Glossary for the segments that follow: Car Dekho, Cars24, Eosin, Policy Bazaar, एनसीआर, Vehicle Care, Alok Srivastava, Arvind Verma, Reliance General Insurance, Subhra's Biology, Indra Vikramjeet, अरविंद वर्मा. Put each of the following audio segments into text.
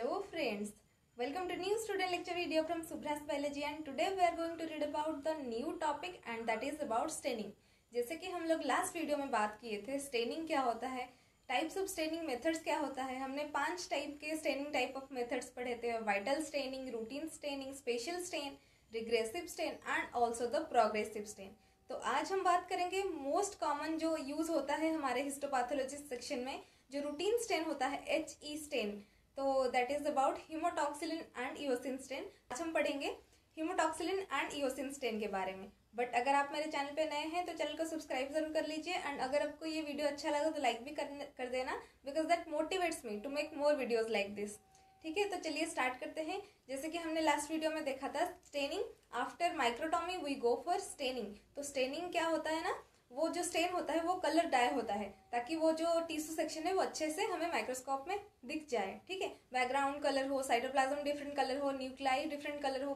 Hello friends, welcome to new student lecture video from Subhra's Biology and today we are going to read about the new topic and that is about staining। जैसे कि हम लोग last video में बात किए थे staining क्या होता है, टाइप्स ऑफ स्टेनिंग मेथड्स क्या होता है। हमने 5 टाइप के स्टेनिंग टाइप ऑफ मेथड्स पढ़े थे, vital staining, routine staining, special stain, regressive stain and also the progressive stain. तो आज हम बात करेंगे मोस्ट कॉमन जो यूज होता है हमारे हिस्टोपैथोलॉजी सेक्शन में जो रूटीन स्टेन होता है HE स्टेन। तो that is about haematoxylin and eosin stain. आज हम पढ़ेंगे हेमोटॉक्सिलिन एंड इओसिन स्टेन के बारे में। बट अगर आप मेरे चैनल पे नए हैं तो चैनल को सब्सक्राइब जरूर कर लीजिए एंड अगर आपको ये वीडियो अच्छा लगा तो लाइक भी कर देना because that motivates me to make more videos like this. ठीक है, तो चलिए स्टार्ट करते हैं। जैसे कि हमने लास्ट वीडियो में देखा था staining after microtomy we go for staining. तो स्टेनिंग क्या होता है ना, वो जो स्टेन होता है वो कलर डाई होता है ताकि वो जो टिश्यू सेक्शन है वो अच्छे से हमें माइक्रोस्कोप में दिख जाए। ठीक है, बैकग्राउंड कलर हो, साइटोप्लाज्म डिफरेंट कलर हो, न्यूक्लियाई डिफरेंट कलर हो।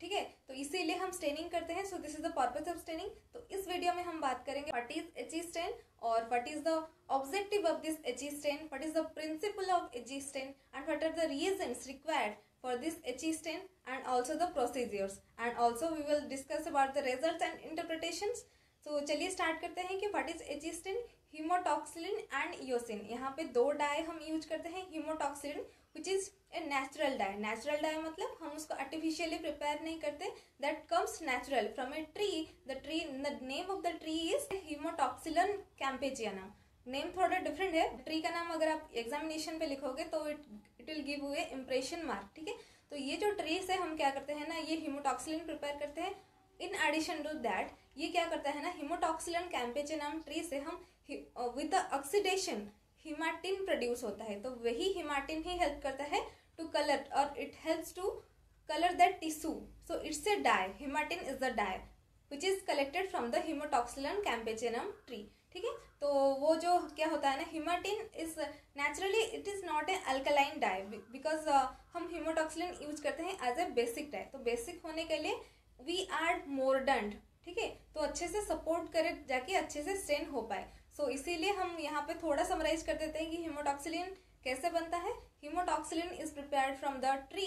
ठीक है, तो इसीलिए हम स्टेनिंग करते हैं। So this is the purpose of staining. तो इस वीडियो में हम बात करेंगे व्हाट इज HE स्टेन और what is the objective of this HE stain, what is the principle of HE stain and what are the reasons required for this HE stain and also the procedures and also we will discuss about the results and interpretations। तो चलिए start करते हैं कि what is HE stain. Haematoxylin and eosin, यहाँ पे 2 dye हम use करते हैं। Haematoxylin which is a natural dye. Natural dye मतलब हम उसको आर्टिफिशियली प्रिपेयर नहीं करते, that comes natural from a tree. The tree, the name of the tree is haematoxylum campechianum. Name थोड़ा डिफरेंट है, ट्री का नाम अगर आप एग्जामिनेशन पे लिखोगे तो it will give you a impression mark. ठीक है, तो ये जो ट्री से हम क्या करते हैं ना, ये हेमोटॉक्सिलिन प्रिपेयर करते हैं। इन एडिशन टू दैट ये क्या करता है ना, हेमोटॉक्सिलम कैम्पेचियनम ट्री से हम विद द ऑक्सीडेशन हिमाटिन प्रोड्यूस होता है। तो वही हिमाटिन ही हेल्प करता है टू कलर और it helps to colour that tissue. So it's a dye, हिमाटिन is the dye which is collected from the haematoxylum campechianum tree. ठीक है, तो वो जो क्या होता है ना, हिमाटिन is naturally it is not a alkaline dye because हम हेमोटॉक्सिलिन यूज करते हैं एज ए बेसिक डाई। तो बेसिक होने के लिए वी आर मोरडंट। ठीक है, तो अच्छे से सपोर्ट करे जाके अच्छे से स्टेन हो पाए। सो इसीलिए हम यहाँ पे थोड़ा समराइज कर देते हैं कि हेमोटॉक्सिलिन कैसे बनता है। Haematoxylin is prepared from the tree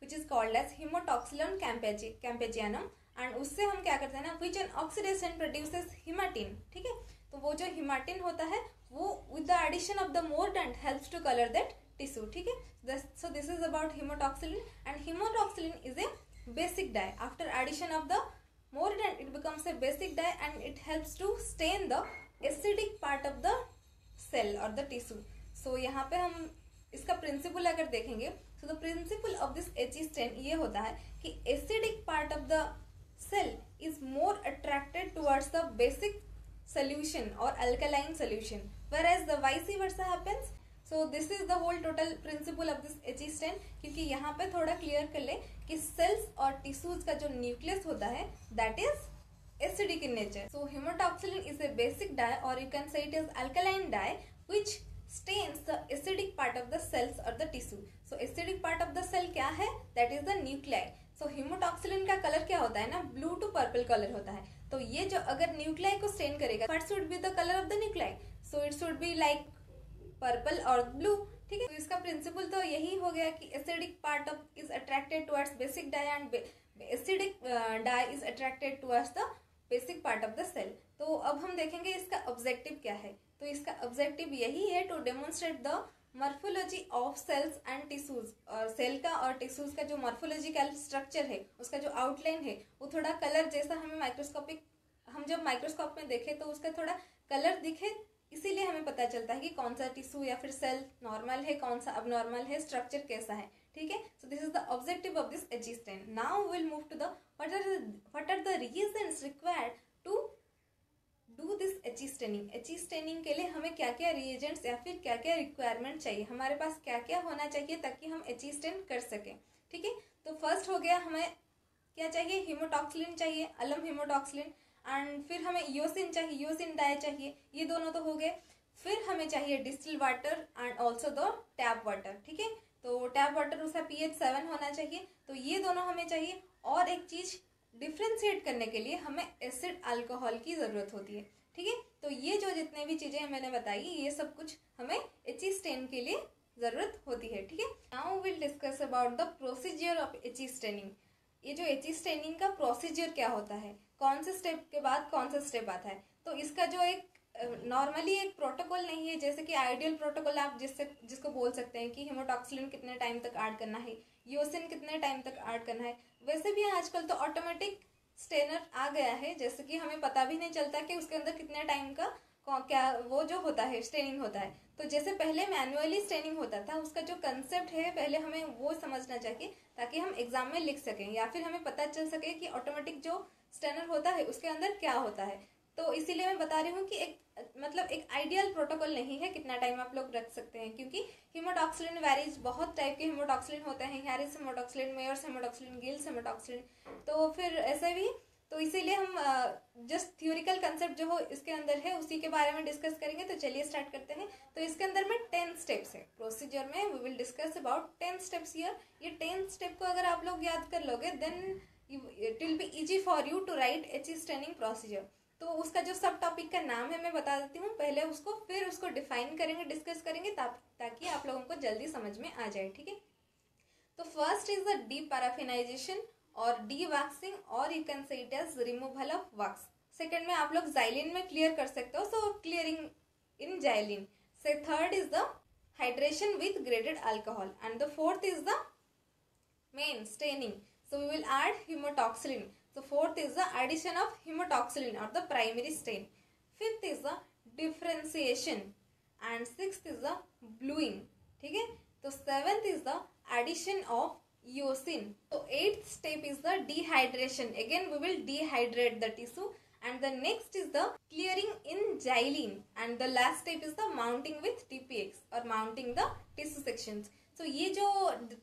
which is called as haematoxylum campechianum and उससे हम क्या करते हैं ना, विच एन ऑक्सीडेशन प्रोड्यूसेस हिमाटिन। ठीक है, तो वो जो हिमाटिन होता है वो with the addition of the mordant helps to colour that tissue. ठीक है, so this is about haematoxylin and haematoxylin is a basic dye. After addition of the mordant it becomes a basic dye and it helps to stain the acidic part of the cell और the tissue. So यहाँ पे हम इसका principle अगर देखेंगे so the principle of this HE stain ये होता है कि acidic part of the cell is more attracted towards the basic solution or alkaline solution, whereas the vice versa happens. So this is the whole total principle of this HE stain। क्योंकि यहाँ पे थोड़ा clear कर ले कि cells और tissues का जो nucleus होता है that is acidic in nature। So hemotoxylin is a basic dye or you can say it is alkaline dye which stains the acidic part of the cells or the tissue। So acidic part of the cell क्या है, that is the nuclei। So hemotoxylin का color क्या होता है ना, blue to purple color होता है। तो ये जो अगर न्यूक्लियाई को स्टेन करेगा what should be the colour of the nuclei, so it should be like purple और ब्लू। ठीक है, तो इसका प्रिंसिपल तो यही हो गया कि acidic part of is attracted towards basic dye and acidic dye is attracted towards the basic part of the cell. तो अब हम देखेंगे इसका ऑब्जेक्टिव क्या है। तो इसका ऑब्जेक्टिव यही है to demonstrate the morphology of cells and tissues. और सेल का और टिश्यूज का जो मॉर्फोलॉजिकल स्ट्रक्चर है उसका जो आउटलाइन है वो थोड़ा कलर जैसा हमें माइक्रोस्कोपिक हम जब माइक्रोस्कोप में देखें तो उसका थोड़ा कलर दिखे, इसीलिए हमें पता चलता है कि कौन सा टिश्यू या फिर सेल नॉर्मल है, कौन सा अबनॉर्मल है, स्ट्रक्चर कैसा है। ठीक है, so this is the objective of this HE stain. Now will move to the what are the reasons required to do this HE staining. HE staining के लिए हमें क्या क्या रिएजेंट्स या फिर क्या क्या रिक्वायरमेंट चाहिए, हमारे पास क्या क्या होना चाहिए ताकि हम HE स्टेन कर सकें। ठीक है, तो फर्स्ट हो गया हमें क्या चाहिए, हेमोटॉक्सिलिन चाहिए, अलम हेमोटॉक्सिलिन एंड फिर हमें इओसिन चाहिए, इओसिन डाई चाहिए, ये दोनों तो हो गए। फिर हमें चाहिए distil water and also the tap water. ठीक है, तो टैप वाटर उसका pH 7 होना चाहिए, तो ये दोनों हमें चाहिए। और एक चीज़ डिफ्रेंशिएट करने के लिए हमें एसिड अल्कोहल की ज़रूरत होती है। ठीक है, तो ये जो जितने भी चीज़ें मैंने बताई ये सब कुछ हमें HE स्टेन के लिए ज़रूरत होती है। ठीक है, now will discuss about the procedure of HE staining. ये जो एची स्टेनिंग का प्रोसीजर क्या होता है, कौन से स्टेप के बाद कौन सा स्टेप आता है, तो इसका जो एक नॉर्मली एक प्रोटोकॉल नहीं है, जैसे कि आइडियल प्रोटोकॉल आप जिसको बोल सकते हैं कि हेमोटॉक्सिलिन कितने टाइम तक ऐड करना है, योसिन कितने टाइम तक ऐड करना है। वैसे भी आजकल तो ऑटोमेटिक स्टेनर आ गया है, जैसे कि हमें पता भी नहीं चलता कि उसके अंदर कितने टाइम का क्या वो जो होता है स्टेनिंग होता है। तो जैसे पहले मैनुअली स्टेनिंग होता था, उसका जो कंसेप्ट है पहले हमें वो समझना चाहिए ताकि हम एग्जाम में लिख सकें या फिर हमें पता चल सके कि ऑटोमेटिक जो स्टेनर होता है उसके अंदर क्या होता है। तो इसीलिए मैं बता रही हूँ कि एक आइडियल प्रोटोकॉल नहीं है कितना टाइम आप लोग रख सकते हैं, क्योंकि हेमोटॉक्सिलिन वैरीज, बहुत टाइप के हेमोटॉक्सिलिन होते हैं, Harris haematoxylin, Mayer's haematoxylin, Gill's haematoxylin, तो फिर ऐसे भी। तो इसीलिए हम जस्ट थ्योरिकल कंसेप्ट जो हो इसके अंदर है उसी के बारे में डिस्कस करेंगे। तो चलिए स्टार्ट करते हैं। तो इसके अंदर में 10 स्टेप्स है प्रोसीजर में, we will discuss about 10 steps here. ये 10 स्टेप को अगर आप लोग याद कर लोगे then it will be easy for you to write HE staining procedure. तो उसका जो सब टॉपिक का नाम है मैं बता देती हूँ पहले उसको, फिर उसको डिफाइन करेंगे, डिस्कस करेंगे ताकि आप लोगों को जल्दी समझ में आ जाए, ठीक है। तो first is the deparaffinization और डी वैक्सिंग और you can say it as removal of wax. Second में आप लोग जाइलिन में क्लियर कर सकते हो, सो क्लियरिंग इन जाइलिन। से third is the hydration with graded alcohol and the fourth is the main staining, so we will add haematoxylin. So fourth is the addition of hemotoxylin or the primary stain. Fifth is the differentiation and sixth is the bluing. ठीक है? तो seventh is the addition of eosin. So eighth step is the dehydration. Again we will dehydrate the tissue and the next is the clearing in xylene and the last step is the mounting with TPX or mounting the tissue sections. तो ये जो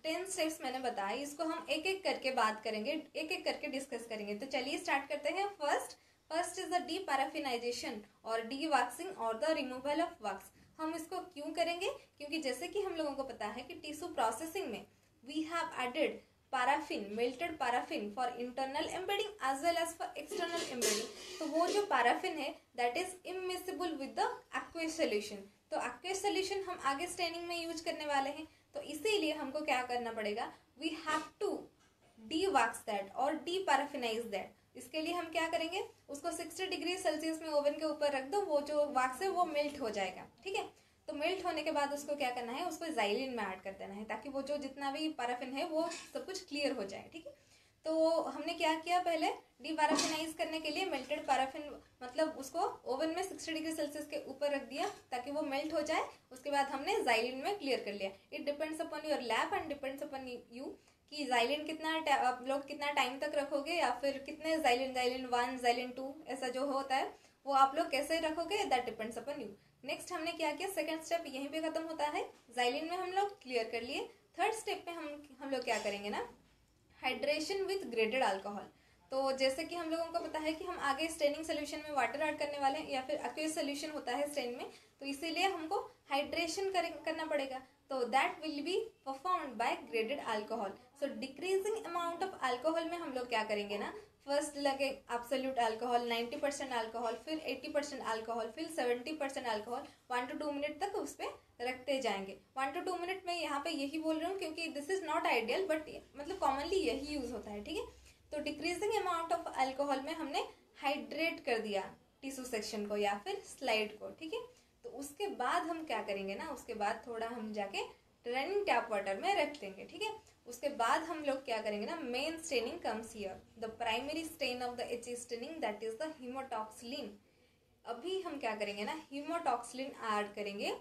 10 steps मैंने बताए इसको हम एक एक करके बात करेंगे, एक एक करके डिस्कस करेंगे। तो चलिए स्टार्ट करते हैं। First is the deparaffinization और डी वैक्सिंग और द रिमूवल ऑफ वैक्स। हम इसको क्यों करेंगे, क्योंकि जैसे कि हम लोगों को पता है कि टिश्यू प्रोसेसिंग में we have added paraffin, melted paraffin for internal embedding as well as for external embedding. तो वो जो पैराफिन है that is immiscible with the aqueous solution. तो एक्वेस सोल्यूशन हम आगे स्टेनिंग में यूज करने वाले हैं, तो इसीलिए हमको क्या करना पड़ेगा, we have to dewax that और डी पैराफिनाइज दैट। इसके लिए हम क्या करेंगे, उसको 60 डिग्री सेल्सियस में ओवन के ऊपर रख दो, वो जो वैक्स है वो मेल्ट हो जाएगा, ठीक है। तो मेल्ट होने के बाद उसको क्या करना है, उसको जाइलिन में ऐड कर देना है ताकि वो जो जितना भी पैराफिन है वो सब कुछ क्लियर हो जाए, ठीक है। तो हमने क्या किया, पहले डी पैराफिनाइज करने के लिए मेल्टेड पैराफिन मतलब उसको ओवन में 60 डिग्री सेल्सियस के ऊपर रख दिया ताकि वो मेल्ट हो जाए, उसके बाद हमने जाइलिन में क्लियर कर लिया। It depends upon your lab and depends upon you कि जाइलिन कितना आप लोग कितना टाइम तक रखोगे या फिर कितने जाइलिन 1 जाइलिन 2 ऐसा जो होता है वो आप लोग कैसे रखोगे, that depends upon you. Next हमने क्या किया, सेकेंड स्टेप यहीं पर खत्म होता है, जाइलिन में हम लोग क्लियर कर लिए। थर्ड स्टेप में हम लोग क्या करेंगे ना, हाइड्रेशन विथ ग्रेडेड अल्कोहल। तो जैसे कि हम लोगों को पता है कि हम आगे स्टेनिंग सोल्यूशन में वाटर ऐड करने वाले हैं या फिर एक्वेस सोल्यूशन होता है स्टेन में, तो इसीलिए हमको हाइड्रेशन करना पड़ेगा। तो that will be performed by graded alcohol. So decreasing amount of alcohol में हम लोग क्या करेंगे ना, फर्स्ट लगे एब्सोल्यूट अल्कोहल 90% अल्कोहल, फिर 80% अल्कोहल, फिर 70% अल्कोहल, 1 to 2 मिनट तक उस पर रखते जाएंगे। 1 to 2 मिनट में यहाँ पे यही बोल रही हूँ क्योंकि this is not ideal but मतलब कॉमनली यही यूज होता है, ठीक है। तो डिक्रीजिंग अमाउंट ऑफ अल्कोहल में हमने हाइड्रेट कर दिया टिश्यू सेक्शन को या फिर स्लाइड को, ठीक है। तो उसके बाद हम क्या करेंगे ना, उसके बाद थोड़ा हम जाके रनिंग टैप वाटर में रख लेंगे, ठीक है। उसके बाद हम लोग क्या करेंगे ना, main staining comes here, the primary stain of the H E staining that is the haematoxylin. अभी हम क्या करेंगे ना, हेमोटॉक्सिलिन ऐड करेंगे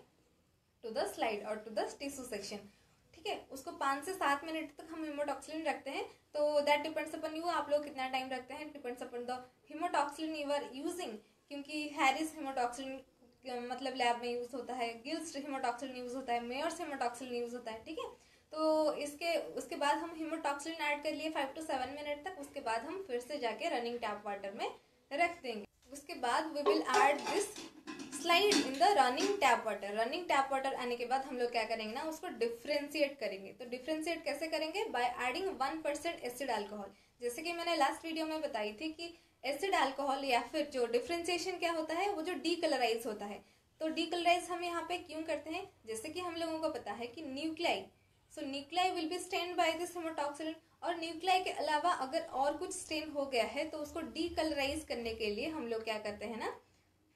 टू द स्लाइड और टू द टिश्यू सेक्शन, ठीक है। उसको 5 से 7 मिनट तक हम हेमोटॉक्सिलिन रखते हैं। तो दैट डिपेंड्स अपन यू, आप लोग कितना टाइम रखते हैं, depends upon the haematoxylin you are using, क्योंकि हैरिस हेमोटॉक्सिलिन मतलब लैब में यूज होता है, गिल्स हेमोटॉक्सिलिन यूज होता है, मेयर्स हेमोटॉक्सिलिन यूज होता है, ठीक है। तो उसके बाद हम हेमोटॉक्सिलिन ऐड कर लिए 5 to 7 मिनट तक। उसके बाद हम फिर से जाके रनिंग टैप वाटर में रख देंगे। उसके बाद we will add this slide in the running tap water. Running tap water आने के बाद हम लोग क्या करेंगे ना, उसको डिफ्रेंशिएट करेंगे। तो डिफ्रेंशिएट कैसे करेंगे, बाय एडिंग 1% एसिड अल्कोहल। जैसे कि मैंने लास्ट वीडियो में बताई थी कि एसिड अल्कोहल या फिर जो डिफ्रेंशिएशन क्या होता है, वो जो डीकलराइज होता है। तो डीकलराइज हम यहाँ पे क्यों करते हैं, जैसे कि हम लोगों को पता है कि nuclei so nuclei will be stained by this हेमाटॉक्सिलिन। और न्यूक्लियाई के अलावा अगर और कुछ स्टेन हो गया है तो उसको डीकलराइज करने के लिए हम लोग क्या करते हैं ना,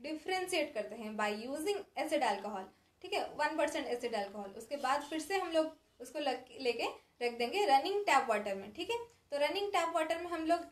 डिफ्रेंशिएट करते हैं बाय यूजिंग एसिड अल्कोहल। ठीक है, 1% एसिड अल्कोहल। उसके बाद फिर से हम लोग उसको लेके रख देंगे रनिंग टैप वाटर में। ठीक है, तो रनिंग टैप वाटर में हम लोग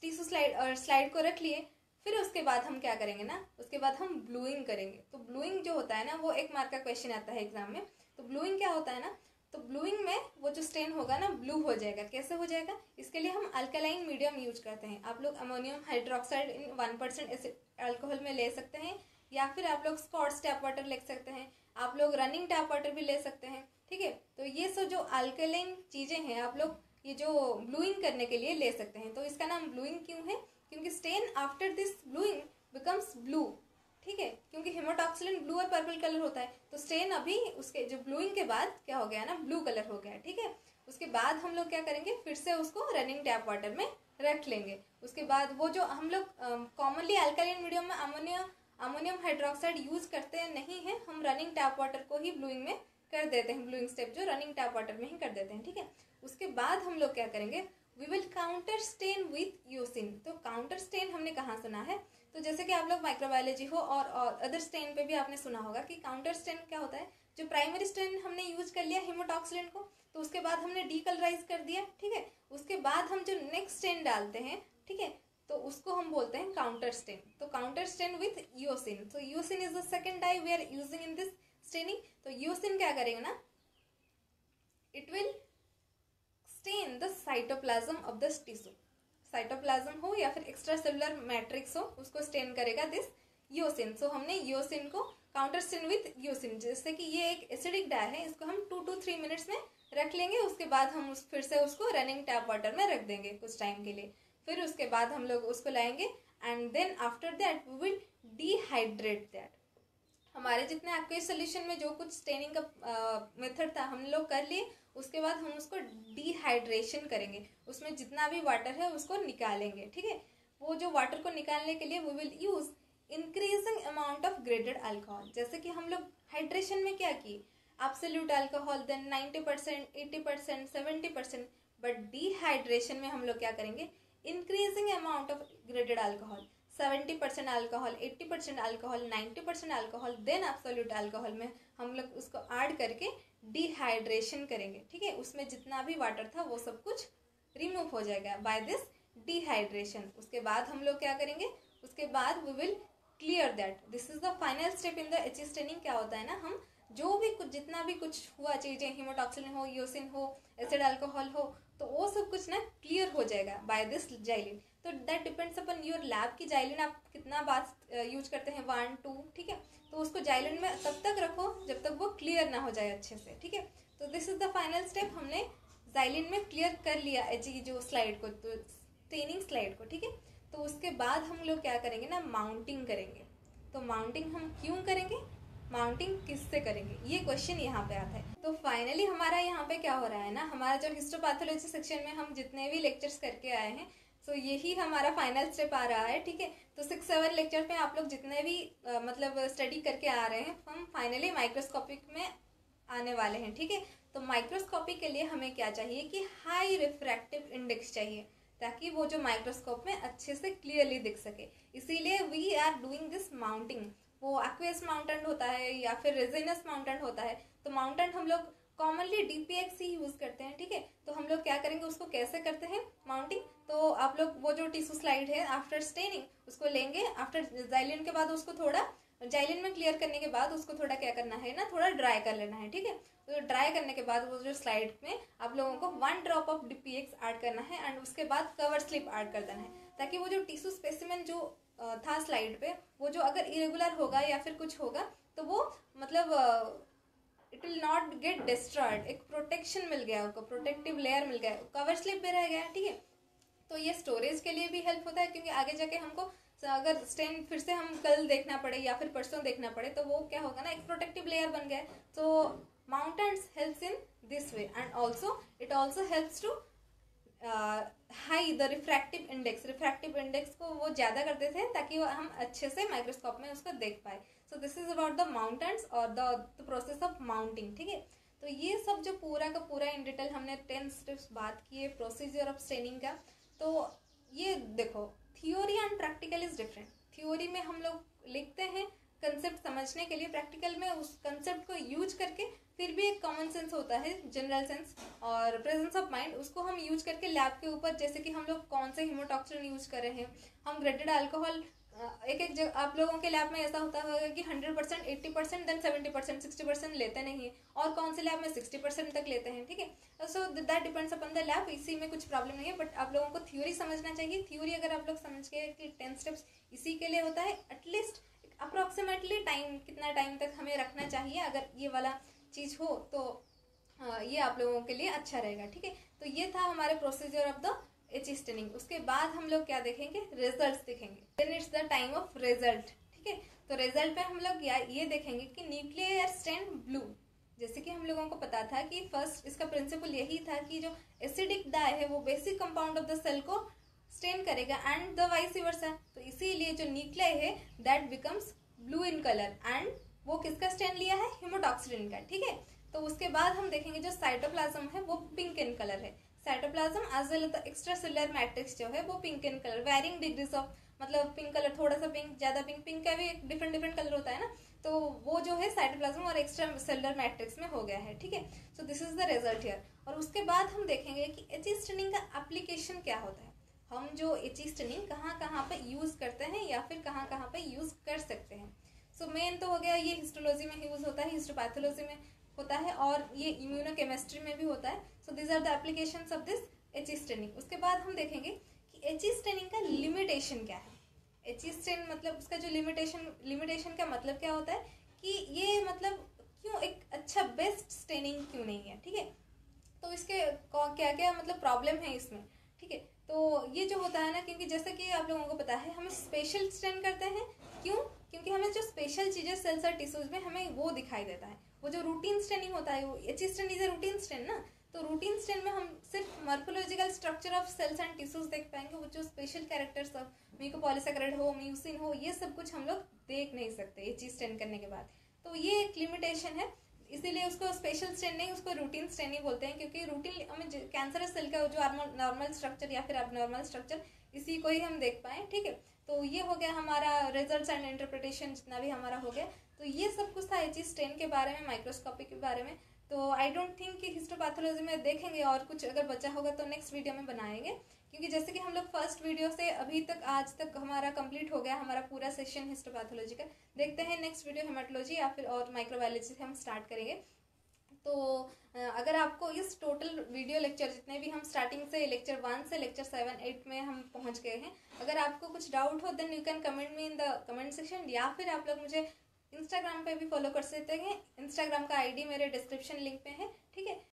टिश्यू स्लाइड और स्लाइड को रख लिए। फिर उसके बाद हम क्या करेंगे ना, उसके बाद हम ब्लूइंग करेंगे। तो ब्लूइंग जो होता है ना, वो एक मार्क का क्वेश्चन आता है एग्जाम में। तो ब्लूइंग क्या होता है ना, तो ब्लूइंग में वो जो स्टेन होगा ना, ब्लू हो जाएगा। कैसे हो जाएगा, इसके लिए हम अल्कलाइन मीडियम यूज करते हैं। आप लोग ammonium hydroxide in 1% acid alcohol में ले सकते हैं, या फिर आप लोग स्कॉट्स टैप वाटर ले सकते हैं, आप लोग रनिंग टैप वाटर भी ले सकते हैं। ठीक है, तो ये सब जो अल्कलाइन चीज़ें हैं आप लोग ये जो ब्लूइंग करने के लिए ले सकते हैं। तो इसका नाम ब्लूइंग क्यों है, क्योंकि stain after this bluing becomes blue. ठीक है, क्योंकि हेमाटॉक्सिलिन ब्लू और पर्पल कलर होता है, तो स्टेन अभी उसके जो ब्लूइंग के बाद क्या हो गया ना, ब्लू कलर हो गया। ठीक है, उसके बाद हम लोग क्या करेंगे, फिर से उसको रनिंग टैप वाटर में रख लेंगे। उसके बाद वो जो हम लोग कॉमनली अल्कलाइन मीडियम में अमोनियम हाइड्रोक्साइड यूज करते नहीं हैं, हम रनिंग टैप वाटर को ही ब्लूइंग में कर देते हैं। ब्लूइंग स्टेप जो रनिंग टैप वाटर में ही कर देते हैं। ठीक है, उसके बाद हम लोग क्या करेंगे, we will counter stand with eosin. तो काउंटर स्टेन हमने कहाँ सुना है, तो जैसे कि आप लोग माइक्रोबायोलॉजी हो और अदर स्टेन पे भी आपने सुना होगा कि काउंटर स्टेन क्या होता है। जो प्राइमरी स्टेन हमने यूज कर लिया हेमाटॉक्सिलिन को, तो उसके बाद हमने डीकलराइज कर दिया। ठीक है, उसके बाद हम जो नेक्स्ट स्टेन डालते हैं, ठीक है, तो उसको हम बोलते हैं काउंटर स्टेन। तो counter stand with eosin. So eosin is the second dye we are using in this staining. तो योसिन क्या करेंगे ना, it will stain the cytoplasm of this tissue. Cytoplasm हो या फिर एक्स्ट्रा सेलुलर मैट्रिक्स हो, उसको स्टेन करेगा दिस योसिन। सो हमने योसिन को काउंटर स्टेन विथ योसिन, जैसे कि ये एक एसिडिक डाई है, इसको हम 2 to 3 मिनट्स में रख लेंगे। उसके बाद हम फिर से उसको रनिंग टैप वाटर में रख देंगे कुछ टाइम के लिए। फिर उसके बाद हम लोग उसको लाएंगे and then after that we will dehydrate that. हमारे जितने आपके सोल्यूशन में जो कुछ स्टेनिंग का मेथड था हम लोग कर लिए, उसके बाद हम उसको डिहाइड्रेशन करेंगे। उसमें जितना भी वाटर है उसको निकालेंगे। ठीक है, वो जो वाटर को निकालने के लिए we will use increasing amount of graded alcohol. जैसे कि हम लोग हाइड्रेशन में क्या किए, absolute alcohol, then 90%, 80%, 70%। But dehydration में हम लोग क्या करेंगे, increasing amount of graded alcohol, 70% alcohol, 80% alcohol, 90% alcohol, then absolute alcohol में हम लोग उसको ऐड करके डिहाइड्रेशन करेंगे। ठीक है, उसमें जितना भी वाटर था वो सब कुछ रिमूव हो जाएगा बाय दिस डिहाइड्रेशन। उसके बाद हम लोग क्या करेंगे, उसके बाद we will clear that. This is the final step in the H staining. क्या होता है ना, हम जो भी कुछ जितना भी कुछ हुआ चीज़ें, हेमाटॉक्सिलिन हो, योसिन हो, एसिड अल्कोहल हो, तो वो सब कुछ ना क्लियर हो जाएगा बाय दिस जाइलिन। तो that depends upon your lab की जाइलिन आप कितना बार यूज करते हैं, 1, 2। ठीक है, तो उसको जाइलिन में तब तक रखो जब तक वो क्लियर ना हो जाए अच्छे से। ठीक है, तो this is the final step. हमने जाइलिन में क्लियर कर लिया जी जो स्लाइड को, तो स्टेनिंग स्लाइड को। ठीक है, तो उसके बाद हम लोग क्या करेंगे ना, माउंटिंग करेंगे। तो माउंटिंग हम क्यों करेंगे, माउंटिंग किससे करेंगे, ये क्वेश्चन यहाँ पे आता है। तो फाइनली हमारा यहाँ पे क्या हो रहा है ना, हमारा जो हिस्टोपैथोलॉजी सेक्शन में हम जितने भी लेक्चर्स करके आए हैं, सो यही हमारा फाइनल स्टेप आ रहा है। ठीक है, तो 6-7 लेक्चर में आप लोग जितने भी मतलब स्टडी करके आ रहे हैं, हम फाइनली माइक्रोस्कोपिक में आने वाले हैं। ठीक है, तो माइक्रोस्कोपिक के लिए हमें क्या चाहिए कि हाई रिफ्रैक्टिव इंडेक्स चाहिए, ताकि वो जो माइक्रोस्कोप में अच्छे से क्लियरली दिख सके। इसीलिए we are doing this mounting. वो एक्वेस माउंटेंट होता है या फिर रेजिनस माउंटेंट होता है, तो माउंटेंट हम लोग कॉमनली डीपीएक्स ही यूज करते हैं। ठीक है, तो हम लोग क्या करेंगे, उसको कैसे करते हैं माउंटिंग, तो आप लोग वो जो टिश्यू स्लाइड है आफ्टर स्टेनिंग उसको लेंगे, आफ्टर जाइलिन के बाद उसको थोड़ा जाइलिन में क्लियर करने के बाद उसको थोड़ा क्या करना है ना, थोड़ा ड्राई कर लेना है। ठीक है, तो ड्राई करने के बाद वो जो स्लाइड में आप लोगों को 1 drop ऑफ डीपीएक्स ऐड करना है एंड उसके बाद कवर स्लिप ऐड कर देना है, ताकि वो जो टिश्यू स्पेसिमेन जो था स्लाइड पे, वो जो अगर इरेगुलर होगा या फिर कुछ होगा तो वो मतलब it will not get destroyed. एक प्रोटेक्शन मिल गया, उसको प्रोटेक्टिव लेयर मिल गया, कवर स्लिप पे रह गया। ठीक है, तो ये स्टोरेज के लिए भी हेल्प होता है, क्योंकि आगे जाके हमको अगर स्टेन फिर से हम कल देखना पड़े या फिर परसों देखना पड़े तो वो क्या होगा ना, एक प्रोटेक्टिव लेयर बन गया। तो mountants helps in this way and also it also helps to high the refractive index. Refractive index को वो ज़्यादा करते थे ताकि हम अच्छे से माइक्रोस्कोप में उसको देख पाए। So this is about the mountants और द प्रोसेस ऑफ माउंटिंग। ठीक है, तो ये सब जो पूरा का पूरा इन डिटेल हमने 10 स्टेप्स बात किए प्रोसीजर ऑफ स्टेनिंग का। तो ये देखो theory and practical is different. Theory में हम लोग लिखते हैं कंसेप्ट समझने के लिए, प्रैक्टिकल में उस कंसेप्ट को यूज करके फिर भी एक कॉमन सेंस होता है, जनरल सेंस और प्रेजेंस ऑफ माइंड, उसको हम यूज करके लैब के ऊपर, जैसे कि हम लोग कौन से हेमोटॉक्सिन यूज कर रहे हैं, हम ग्रेडेड अल्कोहल एक एक जगह। आप लोगों के लैब में ऐसा होता होगा कि 100%, 80%, देन 70%, 60% लेते नहीं, और कौन से लैब में 60% तक लेते हैं, ठीक है। So that depends upon the lab, इसी में कुछ प्रॉब्लम नहीं है, बट आप लोगों को थ्योरी समझना चाहिए। थ्योरी अगर आप लोग समझ गए कि 10 स्टेप्स इसी के लिए होता है, एटलीस्ट अप्रॉक्सीमेटली टाइम, कितना टाइम तक हमें रखना चाहिए, अगर ये वाला चीज़ हो तो ये आप लोगों के लिए अच्छा रहेगा, ठीक है। तो ये था हमारे procedure of the H staining. उसके बाद हम लोग क्या देखेंगे, रिजल्ट्स देखेंगे। Then it's the time of result, ठीक है। तो रिजल्ट पे हम लोग ये देखेंगे कि न्यूक्लियर स्टेन ब्लू, जैसे कि हम लोगों को पता था कि फर्स्ट इसका प्रिंसिपल यही था कि जो एसिडिक डाई है वो basic compound of the cell को स्टेन करेगा एंड द वाइस वर्सा। तो इसीलिए जो न्यूक्लियर है that becomes blue in colour, and वो किसका स्टेन लिया है, हीमोटॉक्सिलिन का, ठीक है। तो उसके बाद हम देखेंगे जो साइटोप्लाज्म है वो पिंक इन कलर है, cytoplasm as well as extracellular matrix जो है वो pink in colour, varying degrees of, मतलब पिंक कलर थोड़ा सा पिंक, ज्यादा पिंक, पिंक का भी डिफरेंट डिफरेंट कलर होता है ना, तो वो जो है साइटोप्लाज्म और एक्स्ट्रा सेलुलर मैट्रिक्स में हो गया है, ठीक है। So this is the result here. और उसके बाद हम देखेंगे कि एच स्टेनिंग का एप्लीकेशन क्या होता है, हम जो एच स्टेनिंग कहाँ कहाँ पे यूज करते हैं या फिर कहाँ कहाँ पे यूज कर सकते हैं। सो मेन तो हो गया ये हिस्टोलॉजी में यूज होता है, हिस्टोपैथोलॉजी में होता है, और ये इम्यूनोकेमिस्ट्री में भी होता है। So this are the applications of this H staining. उसके बाद हम देखेंगे कि एच स्टेनिंग का लिमिटेशन क्या है। एच स्टेन मतलब उसका जो लिमिटेशन का मतलब क्या होता है कि ये मतलब क्यों एक अच्छा बेस्ट स्टेनिंग क्यों नहीं है, ठीक है। तो इसके क्या क्या मतलब प्रॉब्लम है इसमें, ठीक है। तो ये जो होता है ना, क्योंकि जैसा कि आप लोगों को पता है हम स्पेशल स्टेन करते हैं, क्यों, क्योंकि हमें जो स्पेशल चीज़ें सेल्स और टिश्यूज में हमें वो दिखाई देता है, वो जो रूटीन स्टेनिंग होता है वो H stain is a routine stain ना। तो रूटीन स्टेन में हम सिर्फ morphological structure of cells and tissues देख पाएंगे, वो जो स्पेशल कैरेक्टर्स ऑफ म्यूकोपॉलीसैकेराइड हो, म्यूसिन हो, ये सब कुछ हम लोग देख नहीं सकते एच स्टेन करने के बाद। तो ये एक लिमिटेशन है, इसीलिए उसको स्पेशल स्टेन नहीं, उसको रूटीन स्टेन ही बोलते हैं, क्योंकि रूटीन हमें कैंसरस सेल का जो नॉर्मल स्ट्रक्चर या फिर अबनॉर्मल स्ट्रक्चर इसी को ही हम देख पाएँ, ठीक है। तो ये हो गया हमारा रिजल्ट्स एंड इंटरप्रिटेशन, जितना भी हमारा हो गया। तो ये सब कुछ था एच स्टेन के बारे में, माइक्रोस्कोपी के बारे में। तो आई डोंट थिंक कि हिस्टोपैथोलॉजी में देखेंगे, और कुछ अगर बचा होगा तो नेक्स्ट वीडियो में बनाएंगे, क्योंकि जैसे कि हम लोग फर्स्ट वीडियो से अभी तक आज तक हमारा कंप्लीट हो गया हमारा पूरा सेशन हिस्टोपैथोलॉजी का। देखते हैं नेक्स्ट वीडियो हेमाटोलॉजी या फिर और माइक्रोबायोलॉजी से हम स्टार्ट करेंगे। तो अगर आपको इस टोटल वीडियो लेक्चर जितने भी हम स्टार्टिंग से लेक्चर 1 से लेक्चर 7, 8 में हम पहुँच गए हैं, अगर आपको कुछ डाउट हो then you can comment me in the comment section, या फिर आप लोग मुझे इंस्टाग्राम पे भी फॉलो कर सकते हैं। इंस्टाग्राम का आईडी मेरे डिस्क्रिप्शन लिंक पे है, ठीक है।